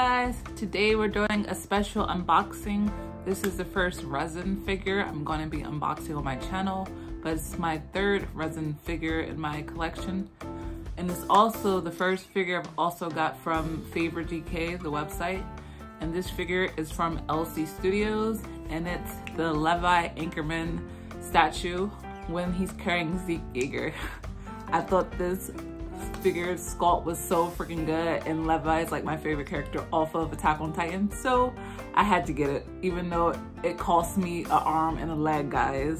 guys, today we're doing a special unboxing. This is the first resin figure I'm going to be unboxing on my channel, but it's my third resin figure in my collection, and it's also the first figure I've also got from FavorGK, the website. And this figure is from LC Studios, and it's the Levi Ackerman statue when he's carrying Zeke Yeager. I thought this figure sculpt was so freaking good, and Levi is like my favorite character off of Attack on Titan, so I had to get it, even though it cost me an arm and a leg, guys.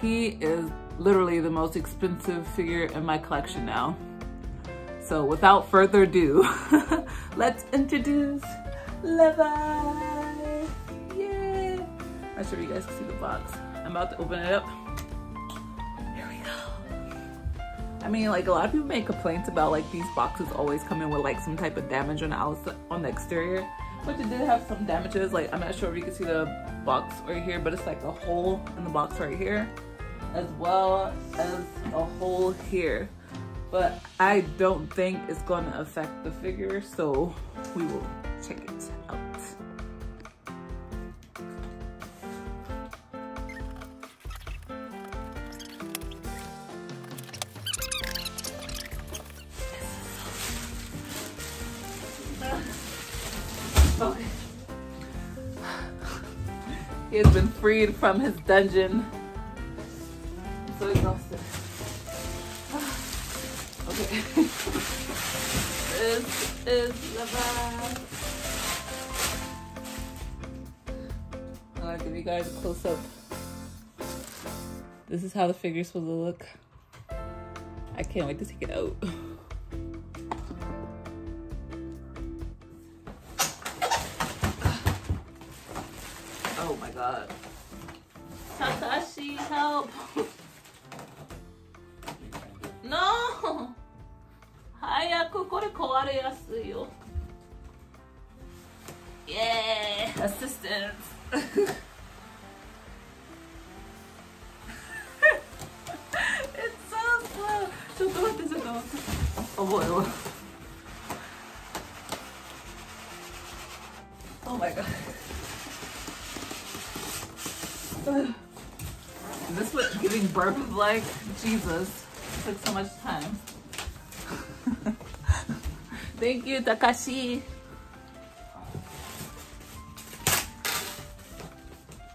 He is literally the most expensive figure in my collection now. So without further ado, let's introduce Levi! Yay! Not sure if you guys can see the box. I'm about to open it up. Here we go. I mean, like, a lot of people make complaints about like these boxes always come in with like some type of damage on the outside, on the exterior, but it did have some damages. Like, I'm not sure if you can see the box right here, but it's like a hole in the box right here, as well as a hole here. But I don't think it's going to affect the figure, so we will check it out. Okay. He has been freed from his dungeon. I'm so exhausted. Okay. This is Levi. I'll give you guys a close up. This is how the figure's supposed to look. I can't wait to take it out. Oh my god. Takashi, help! No! Hayaku kore kawareyasuyo yo. Yeah! Assistance! It's so slow. So good, this is going. Oh boy. Oh my god. This was giving birth like Jesus. It took so much time. Thank you, Takashi.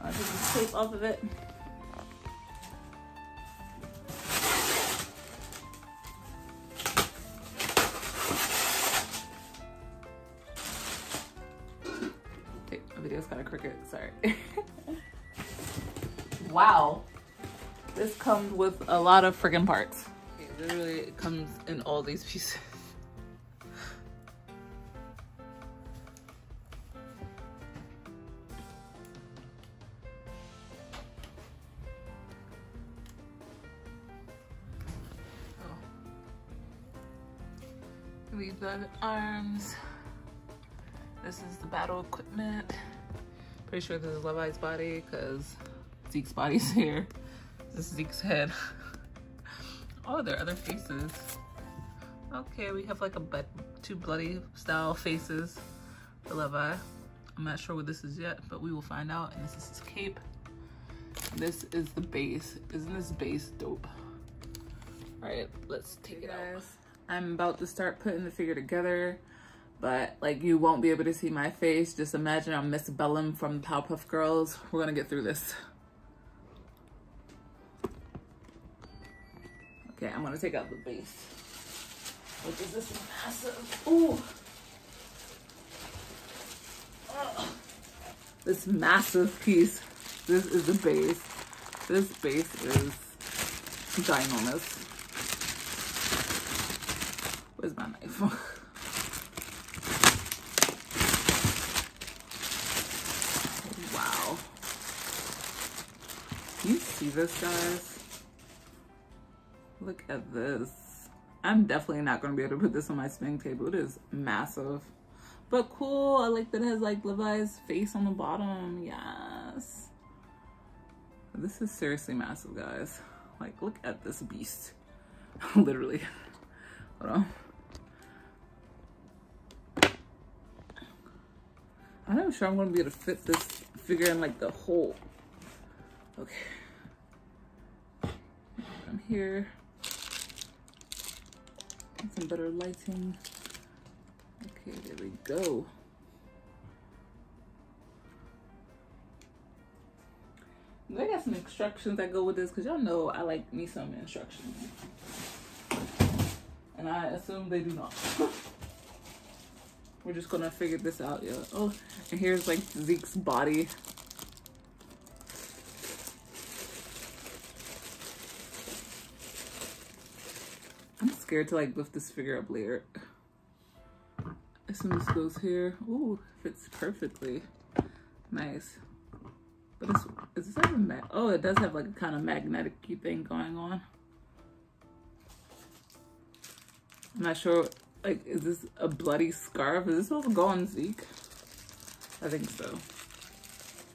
I'll take this tape off of it. Wait, my video's kind of crooked, sorry. Wow. This comes with a lot of friggin' parts. It literally comes in all these pieces. These are the arms. This is the battle equipment. Pretty sure this is Levi's body because Zeke's body's here. This is Zeke's head. Oh, there are other faces. Okay, we have like a two bloody style faces for Levi. I'm not sure what this is yet, but we will find out. And this is his cape. This is the base. Isn't this base dope? All right, let's take it out. I'm about to start putting the figure together, but like you won't be able to see my face. Just imagine I'm Miss Bellum from Pow Puff Girls. We're gonna get through this. Okay, I'm gonna take out the base, which is this massive, ooh. Oh, this massive piece. This is the base. This base is ginormous. Where's my knife? Wow. Can you see this, guys? Look at this. I'm definitely not going to be able to put this on my spinning table. It is massive. But cool. I like that it has like Levi's face on the bottom. Yes. This is seriously massive, guys. Like, look at this beast. Literally. Hold on. I'm not sure I'm gonna be able to fit this figure in like the hole. Okay. I'm here. Get some better lighting. Okay, there we go. I got some instructions that go with this because y'all know I like me some instructions. And I assume they do not. We're just gonna figure this out, yeah. Oh, and here's like Zeke's body. I'm scared to like lift this figure up later. I assume this goes here. Ooh, fits perfectly. Nice. But it's, is this even mag? Oh, it does have like a kind of magnetic-y thing going on. I'm not sure. Like, is this a bloody scarf? Is this supposed to go on Zeke? I think so.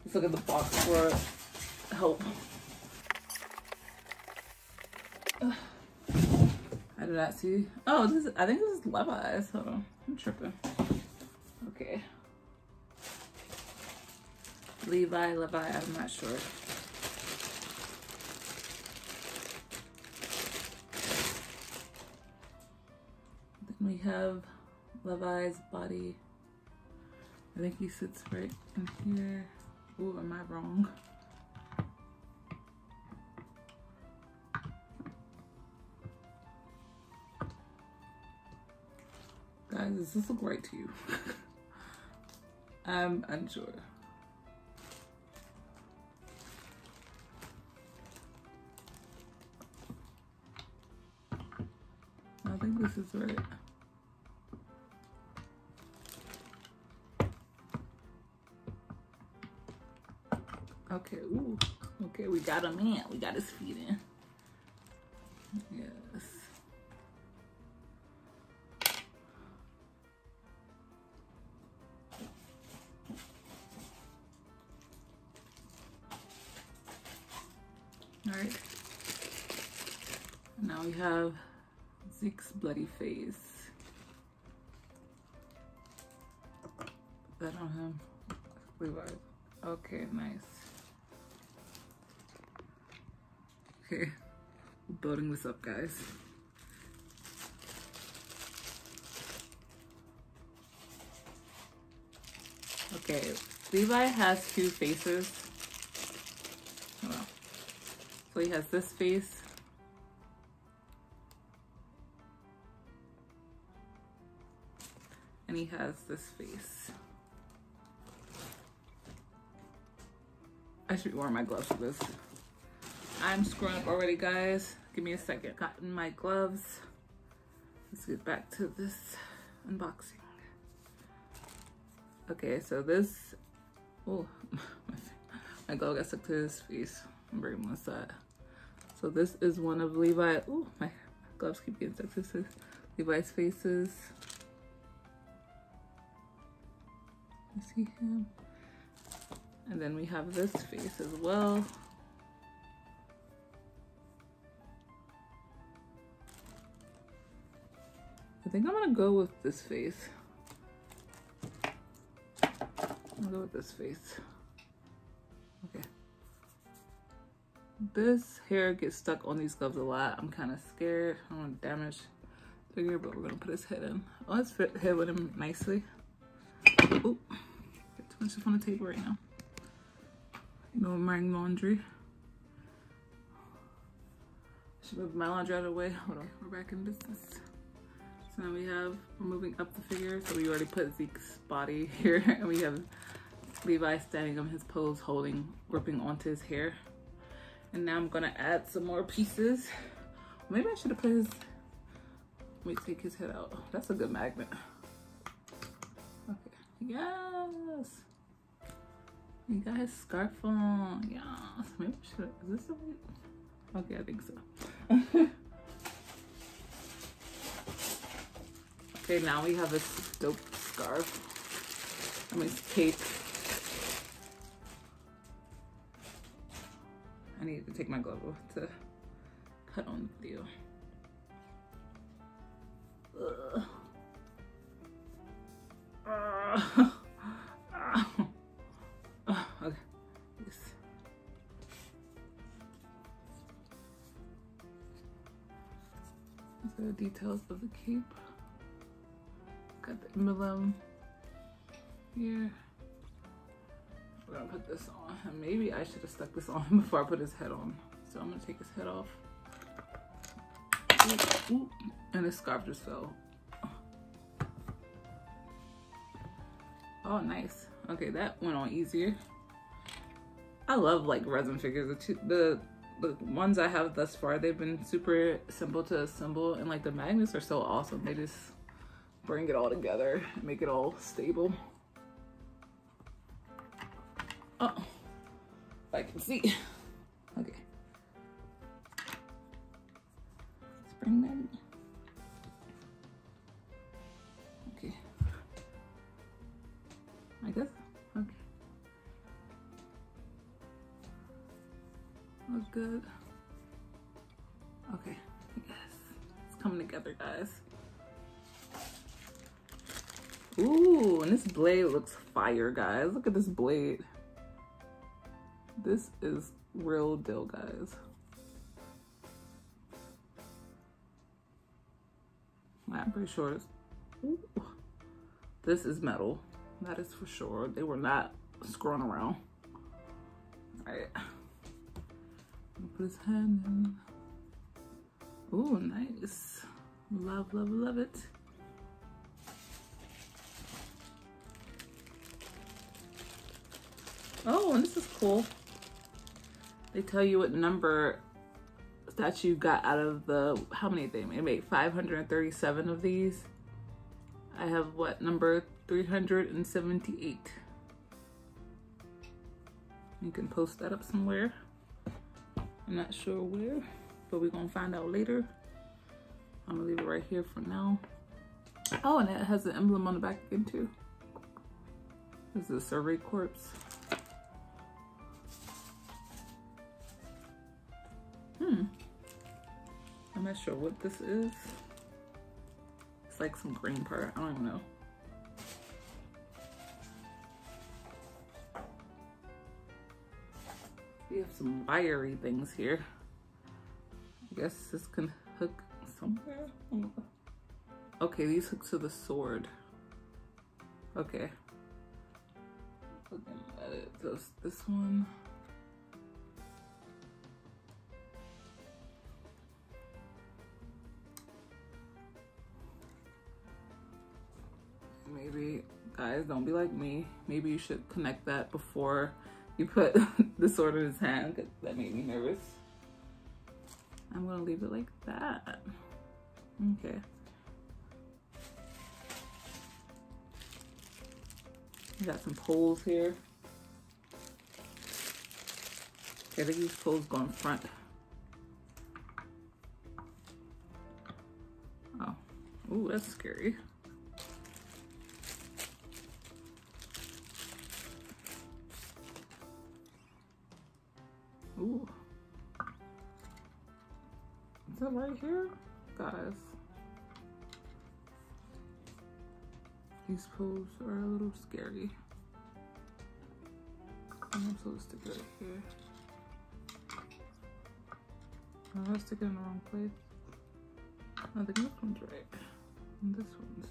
Let's look at the box for help. I did not see. Oh, this is, I think this is Levi's. Hold on, I'm tripping. Okay. Levi, I'm not sure. Then we have Levi's body. I think he sits right in here. Ooh, am I wrong? Guys, does this look right to you? I'm unsure. I think this is right. Okay, ooh. Okay, we got him in. We got his feet in. Yes. All right. Now we have Zeke's bloody face. Put that on him. Levi. Okay, nice. Okay, we're building this up, guys. Okay, Levi has two faces. So he has this face. And he has this face. I should be wearing my gloves for this. I'm screwing up already, guys. Give me a second. I've gotten my gloves. Let's get back to this unboxing. Okay, so this. Oh, my glove got stuck to his face. I'm bringing one side. So this is one of Levi. Oh, my gloves keep getting stuck to his Levi's faces. You see him, and then we have this face as well. I think I'm gonna go with this face. I'll go with this face. Okay. This hair gets stuck on these gloves a lot. I'm kind of scared. I don't want to damage the figure, but we're gonna put his head in. Oh, his head with him nicely. Oh, got too much stuff on the table right now. You know, I'm wearing laundry. Should move my laundry out of the way. Hold on, we're back in business. So now we have, we're moving up the figure. So we already put Zeke's body here, and we have Levi standing on his pose, holding, gripping onto his hair. And now I'm gonna add some more pieces. Maybe I should have put his, let me take his head out. That's a good magnet. Yes, you got his scarf on. Yes, maybe we should. Is this something? Okay, I think so. Okay, now we have a dope scarf. I mean, cape. I need to take my glove off to cut on the video. Ugh. These are the details of the cape. Got the emblem here. I'm gonna put this on him. Maybe I should have stuck this on him before I put his head on. So I'm gonna take his head off. Ooh. And his scarf just fell. Oh, nice. Okay, that went on easier. I love like resin figures. The ones I have thus far, they've been super simple to assemble, and like the magnets are so awesome. They just bring it all together and make it all stable. Oh, if I can see. Okay. Let's bring that in. Okay. Like this? Okay. Looks good. Okay. Yes. It's coming together, guys. Ooh, and this blade looks fire, guys. Look at this blade. This is real deal, guys. I'm pretty sure it's, ooh, this is metal. That is for sure. They were not screwing around. All right. I'll put his hand in. Ooh, nice. Love, love, love it. Oh, and this is cool. They tell you what number statue got out of the, how many they made? They made 537 of these. I have what, number 378. You can post that up somewhere. I'm not sure where, but we're gonna find out later. I'm gonna leave it right here for now. Oh, and it has an emblem on the back again too. This is the Survey Corps. I'm not sure what this is. It's like some green part, I don't even know. We have some wiry things here. I guess this can hook somewhere. Okay, these hook to the sword. Okay. Looking at it, so it's this one. Maybe, guys, don't be like me. Maybe you should connect that before you put the sword in his hand, because that made me nervous. I'm gonna leave it like that. Okay. We got some poles here. Okay, I think these poles go in front. Oh, ooh, that's scary. Ooh. Is that right here? Guys. These poles are a little scary. I'm supposed to stick it right here. I'm gonna stick it in the wrong place. I think this one's right. And this one's.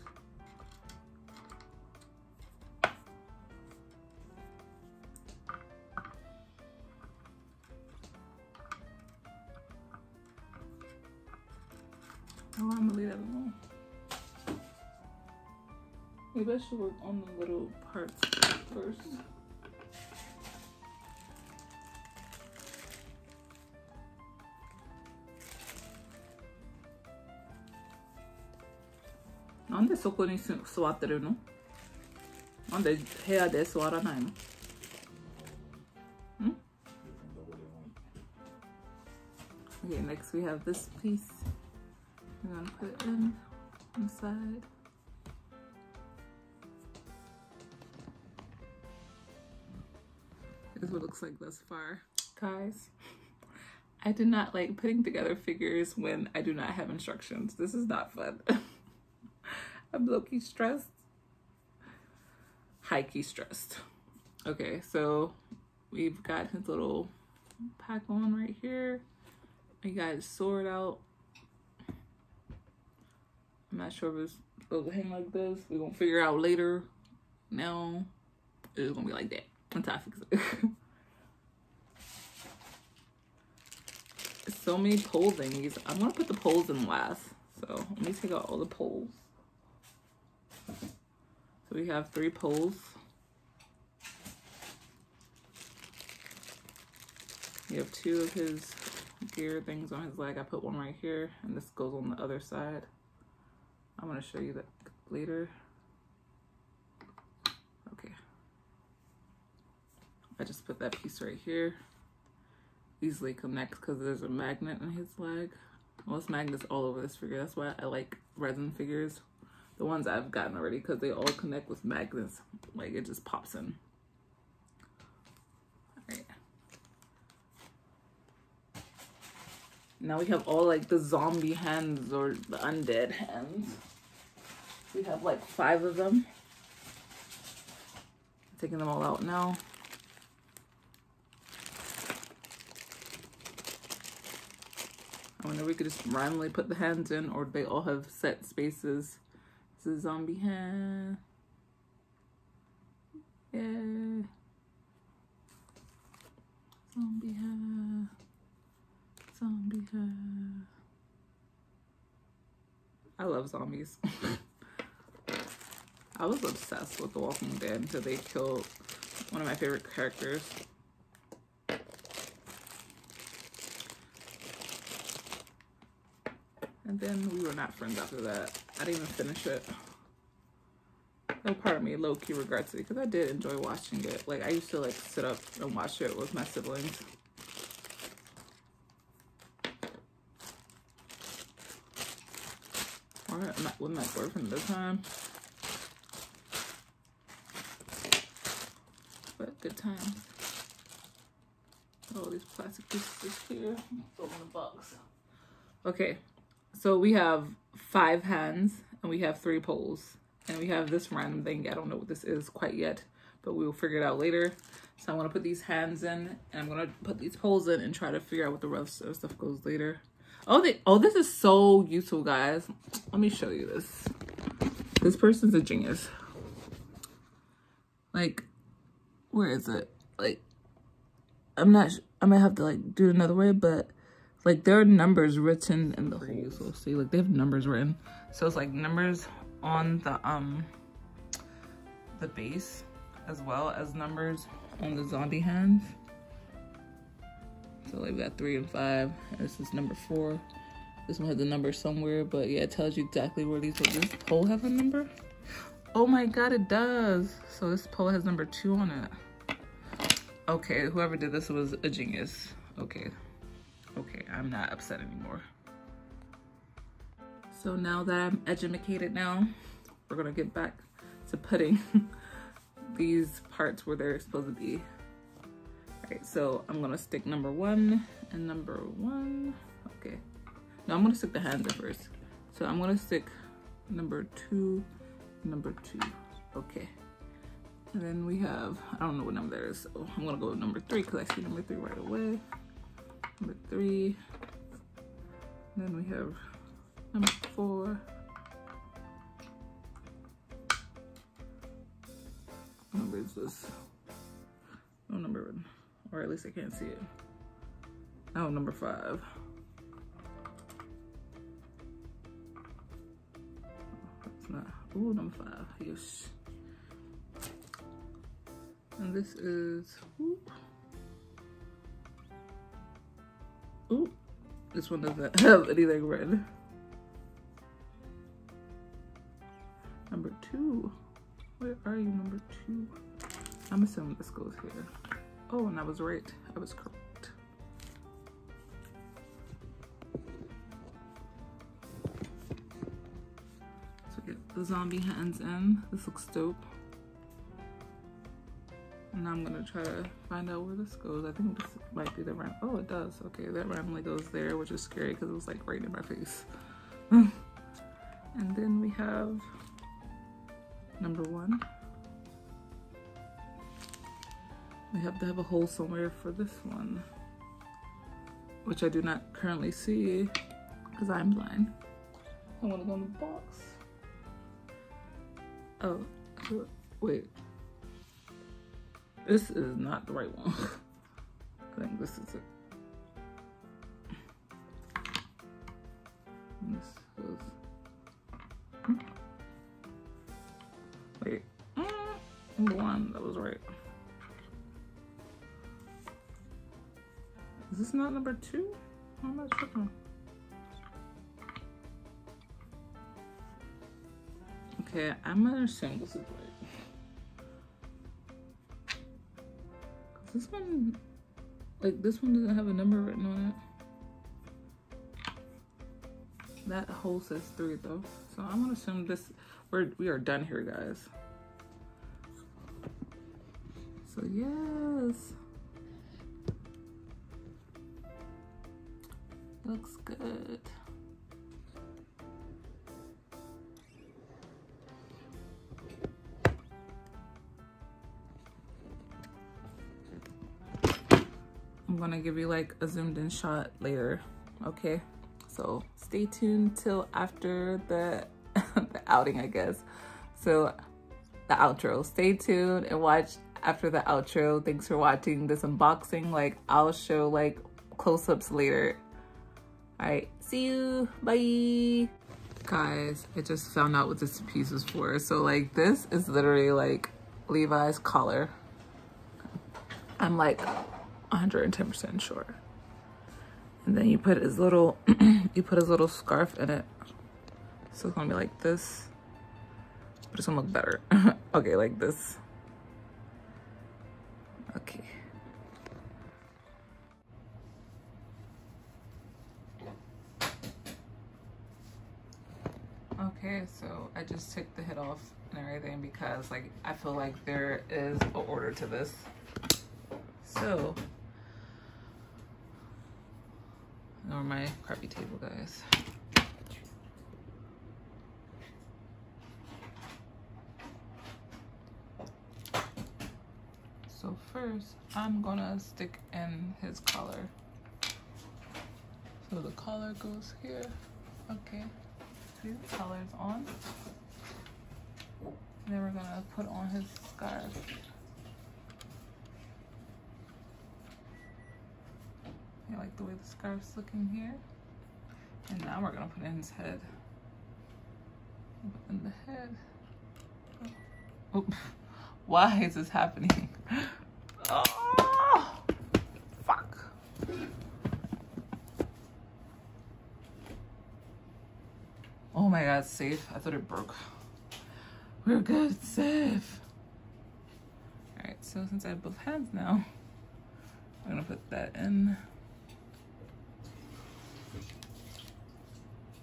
Oh, I'm gonna leave that alone. Maybe I should work on the little parts first. Why do you sit there? Why do you sit there? Okay, next we have this piece. We're gonna put it in inside. This is what it looks like thus far. Guys, I do not like putting together figures when I do not have instructions. This is not fun. I'm low-key stressed. High-key stressed. Okay, so we've got his little pack on right here. We got his sword out. I'm not sure if it's supposed to hang like this. We're gonna figure out later. Now it's gonna be like that until I fix it. So many pole thingies. I'm gonna put the poles in last. So let me take out all the poles. So we have 3 poles. You have 2 of his gear things on his leg. I put one right here, and this goes on the other side. I'm gonna show you that later. Okay. I just put that piece right here. Easily connects because there's a magnet in his leg. Well, it's magnets all over this figure. That's why I like resin figures. The ones I've gotten already, because they all connect with magnets. Like, it just pops in. Alright. Now we have all, like, the zombie hands or the undead hands. We have, like, 5 of them. I'm taking them all out now. I wonder if we could just randomly put the hands in, or they all have set spaces. This is zombie hand. Yeah. Zombie hand. Zombie hand. I love zombies. I was obsessed with The Walking Dead until they killed one of my favorite characters. And then we were not friends after that. I didn't even finish it. No, part of me low-key regrets it, because I did enjoy watching it. Like, I used to, like, sit up and watch it with my siblings. Or not with my boyfriend this time. But good times. All these plastic pieces here. Throw them in the box. Okay. So we have 5 hands, and we have 3 poles, and we have this random thing. I don't know what this is quite yet, but we will figure it out later. So I'm going to put these hands in, and I'm going to put these poles in and try to figure out what the rest of the stuff goes later. Oh, this is so useful, guys. Let me show you this. This person's a genius. Like, where is it? Like, I'm not sure. I might have to, like, do it another way, but... like, there are numbers written in the holes. So, see, like, they have numbers written. So, it's, like, numbers on the base, as well as numbers on the zombie hands. So, like, we got 3 and 5. And this is number 4. This one has a number somewhere, but, yeah, it tells you exactly where these are. Does this pole have a number? Oh, my God, it does. So, this pole has number 2 on it. Okay, whoever did this was a genius. Okay. Okay, I'm not upset anymore. So now that I'm edumacated now, we're gonna get back to putting these parts where they're supposed to be. All right, so I'm gonna stick number 1 and number 1. Okay. No, I'm gonna stick the hands in first. So I'm gonna stick number 2, number 2. Okay. And then we have, I don't know what number there is, so I'm gonna go with number 3 because I see number 3 right away. Number 3, and then we have number 4, what number is this? No number, or at least I can't see it. Oh, number 5. It's not, ooh, number 5, yes. And this is, whoop. Ooh, this one doesn't have anything red. Number 2. Where are you, number 2? I'm assuming this goes here. Oh, and I was right. I was correct. So get the zombie hands in. This looks dope. And I'm gonna try to find out where this goes. I think this might be the ram. Oh, it does. Okay, that randomly goes there, which is scary because it was like right in my face. And then we have number 1. We have to have a hole somewhere for this one, which I do not currently see because I'm blind. I want to go in the box. Oh, wait. This is not the right one. I think this is it. This is... Wait. Number one, that was right. Is this not number two? I'm not tripping. Okay, I'm gonna assume this is right. Cause this one, like this one doesn't have a number written on it. That hole says 3 though. So I'm gonna assume this, we are done here, guys. So yes. Looks good. I'm gonna give you like a zoomed in shot later, okay? So stay tuned till after the, the outing, I guess. So the outro, stay tuned and watch after the outro. Thanks for watching this unboxing. Like I'll show like close-ups later. All right, see you, bye. Guys, I just found out what this piece was for. So like this is literally like Levi's collar. I'm like 110% sure. And then you put his little, you put his little scarf in it. So it's gonna be like this, but it's gonna look better. Okay, like this. Okay. Okay, so I just took the head off and everything because like I feel like there is an order to this. So ignore my crappy table, guys. So first I'm gonna stick in his collar. So the collar goes here. Okay. See the collar's on. And then we're gonna put on his scarf. I like the way the scarf's looking here. And now we're gonna put in his head. Put in the head. Oh. Why is this happening? Oh, fuck. Oh my God, safe. I thought it broke. We're good, safe. All right, so since I have both hands now, I'm gonna put that in.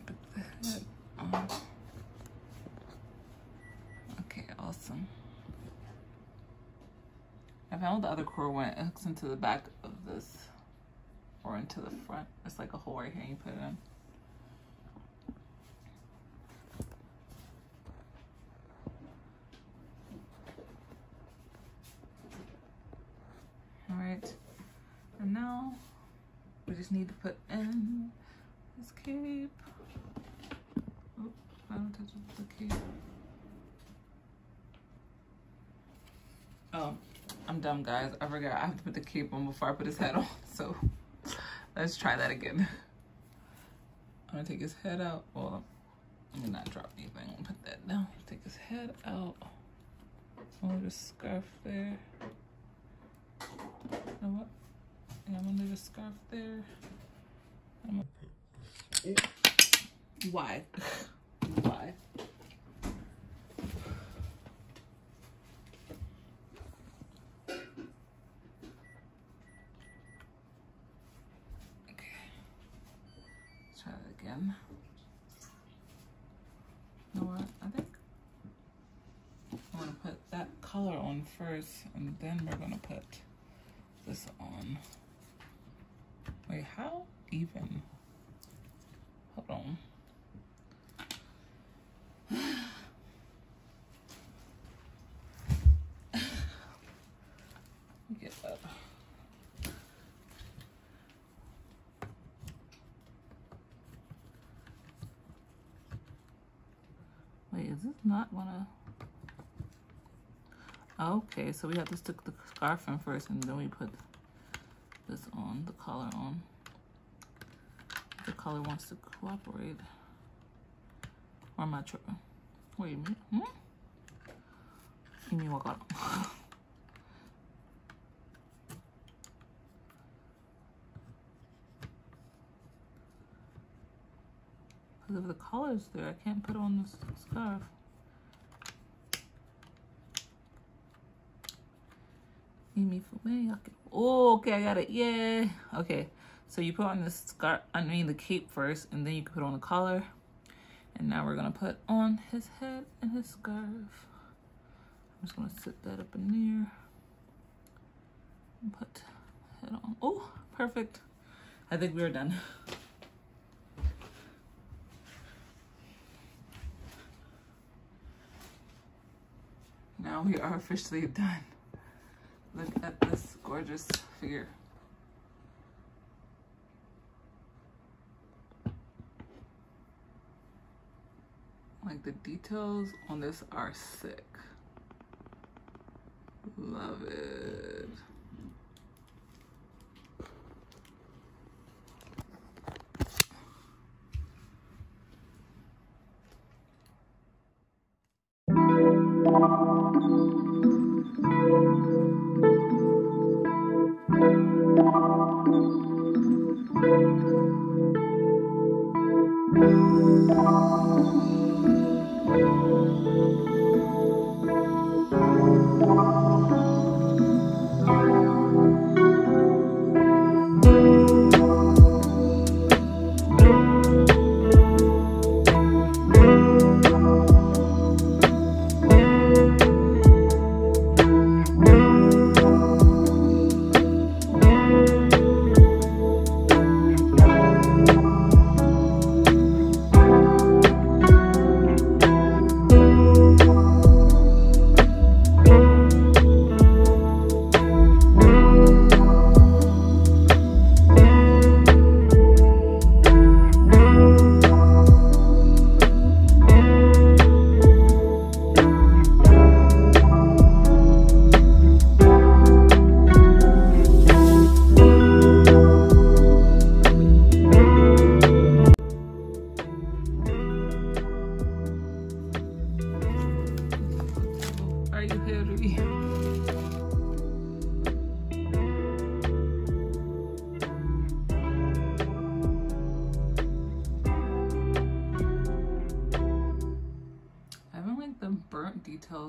Put the head on. Okay, awesome. I found the other cord when it hooks into the back of this or into the front. It's like a hole right here and you put it in. And now we just need to put in this cape. Oh, I don't touch the cape. Oh, I'm dumb, guys. I forgot I have to put the cape on before I put his head on. So let's try that again. I'm gonna take his head out. Well, I'm gonna not drop anything. I'm gonna put that down. Take his head out. I'll leave the scarf there. You know what? I'm gonna leave a scarf there. Why? Why? Okay. Let's try that again. You know what? I think I'm gonna put that color on first, and then we're gonna put this on. Wait, how even? Hold on. Get up. is this not gonna... Okay, so we have to stick the scarf in first and then we put this on, the collar on. If the collar wants to cooperate. Or am I tripping? Wait a minute. Give me what I got. Because if the collar's there, I can't put on this scarf. Oh, okay, I got it. Yay. Okay, so you put on the scarf, I mean the cape first, and then you can put on the collar. And now we're gonna put on his head and his scarf. I'm just gonna sit that up in there. And put head on. Oh, perfect. I think we're done. Now we are officially done. Look at this gorgeous figure. Like the details on this are sick. Love it.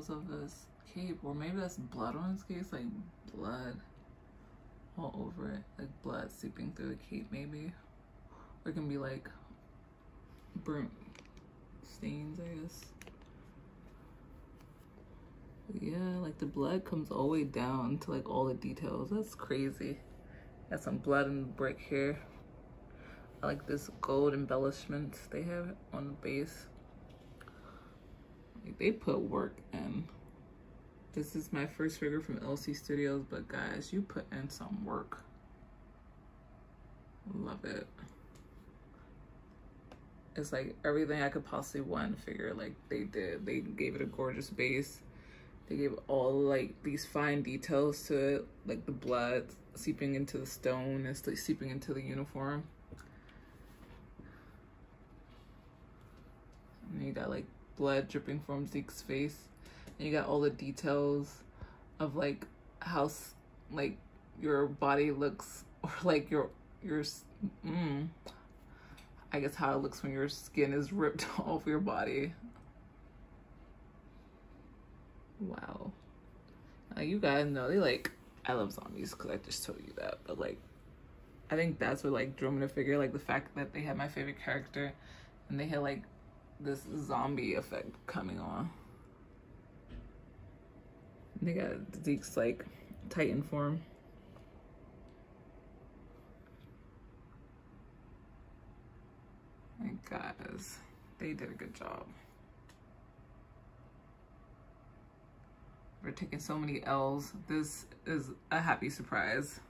Of this cape, or maybe that's blood on his case, like blood all over it, like blood seeping through the cape maybe, or it can be like burnt stains, I guess. But yeah, like the blood comes all the way down to like all the details. That's crazy. Got some blood in the brick here. I like this gold embellishments they have on the base. Like they put work in. This is my first figure from LC Studios, but guys, you put in some work. Love it. It's like everything I could possibly want to figure, like they did. They gave it a gorgeous base. They gave all like these fine details to it, like the blood seeping into the stone and seeping into the uniform. And you got like blood dripping from Zeke's face, and you got all the details of like how like your body looks, or like your I guess how it looks when your skin is ripped off your body. Wow. Now you guys know they like, I love zombies because I just told you that, but like I think that's what like drew me to figure, like the fact that they had my favorite character and they had like this zombie effect coming on. They got Zeke's like Titan form. My guys, they did a good job. We're taking so many L's. This is a happy surprise.